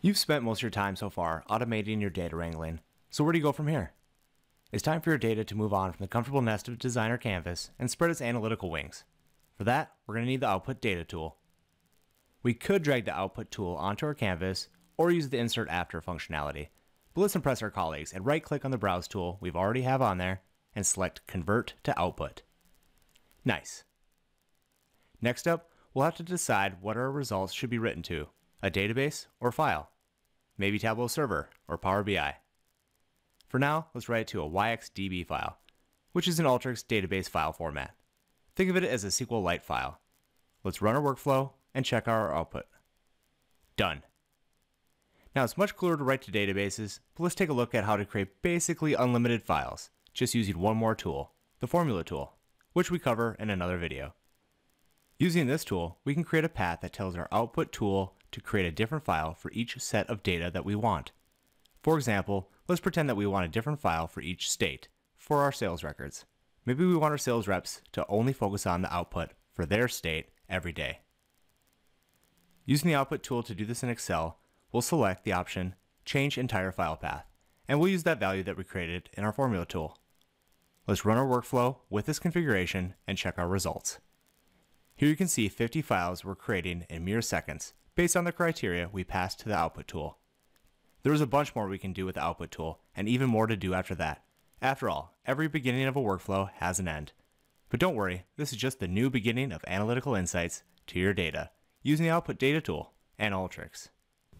You've spent most of your time so far automating your data wrangling, so where do you go from here? It's time for your data to move on from the comfortable nest of Designer Canvas and spread its analytical wings. For that, we're going to need the Output Data tool. We could drag the Output tool onto our canvas or use the Insert After functionality, but let's impress our colleagues and right-click on the Browse tool we already have on there and select Convert to Output. Nice. Next up, we'll have to decide what our results should be written to, a database or file, maybe Tableau Server or Power BI. For now, let's write it to a YXDB file, which is an Alteryx database file format. Think of it as a SQLite file. Let's run our workflow and check our output. Done. Now it's much cooler to write to databases, but let's take a look at how to create basically unlimited files, just using one more tool, the formula tool, which we cover in another video. Using this tool, we can create a path that tells our output tool to create a different file for each set of data that we want. For example, let's pretend that we want a different file for each state for our sales records. Maybe we want our sales reps to only focus on the output for their state every day. Using the output tool to do this in Excel, we'll select the option Change Entire File Path, and we'll use that value that we created in our formula tool. Let's run our workflow with this configuration and check our results. Here you can see 50 files we're creating in mere seconds based on the criteria we passed to the output tool. There's a bunch more we can do with the output tool, and even more to do after that. After all, every beginning of a workflow has an end. But don't worry, this is just the new beginning of analytical insights to your data, using the Output Data tool and Alteryx.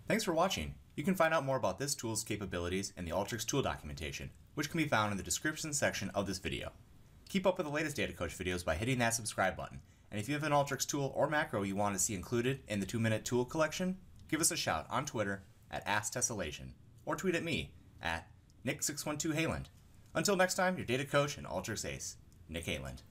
Thanks for watching. You can find out more about this tool's capabilities in the Alteryx tool documentation, which can be found in the description section of this video. Keep up with the latest Data Coach videos by hitting that subscribe button. And if you have an Alteryx tool or macro you want to see included in the 2-minute tool collection, give us a shout on Twitter at AskTessellation, or tweet at me at nick612haylund. Until next time, your data coach and Alteryx ace, Nick Haylund.